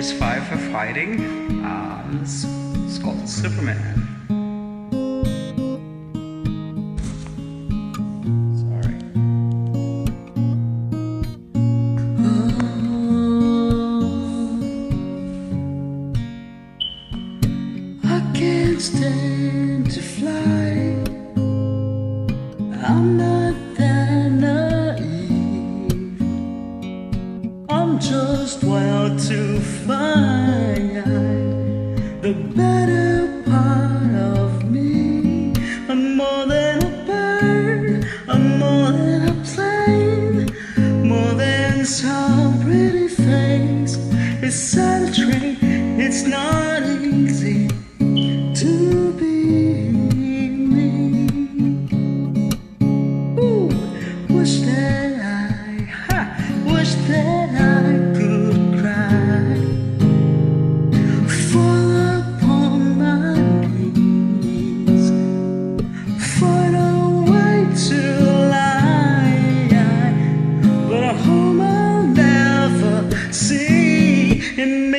Here's Five for Fighting. It's called Superman. Sorry. Oh, I can't stand to fly. I'm not that naive. I'm just wild to find the better part of me. I'm more than a bird, I'm more than a plane, more than some pretty things. It's such a train, it's not easy to be.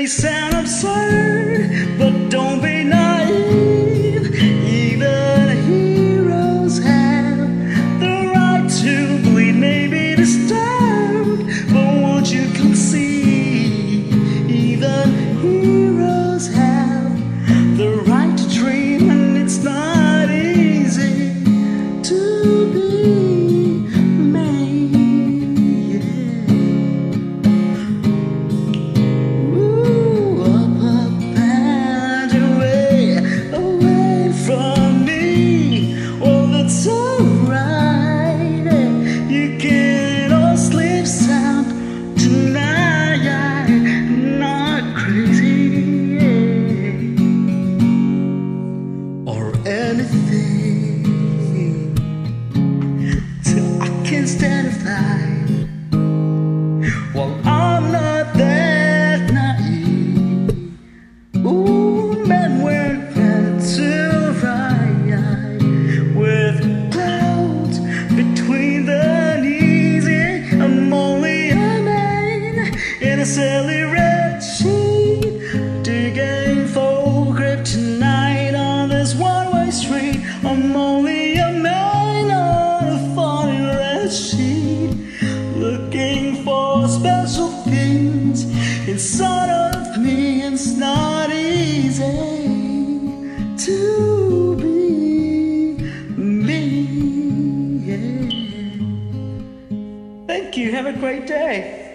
Sound absurd, but don't be naive. Even heroes have the right to bleed, maybe disturbed, but won't you come see? Even heroes have the right to dream, and it's not easy to be made. Well, I'm not that naive. Ooh, man, we're meant to ride with clouds between the knees. Yeah, I'm only a man in a silly red sheet, digging for grip tonight on this one-way street. I'm only a man on a funny red sheet, looking for special things inside of me. It's not easy to be me. Yeah. Thank you. Have a great day.